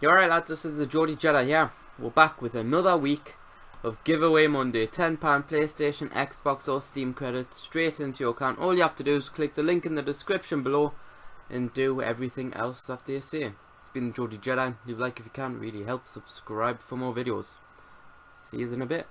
You're right, lads, this is the Geordie Jedi here. We're back with another week of Giveaway Monday. £10 PlayStation, Xbox or Steam credits straight into your account. All you have to do is click the link in the description below and do everything else that they say. It's been the Geordie Jedi. Leave a like if you can, it really helps. Subscribe for more videos. See you in a bit.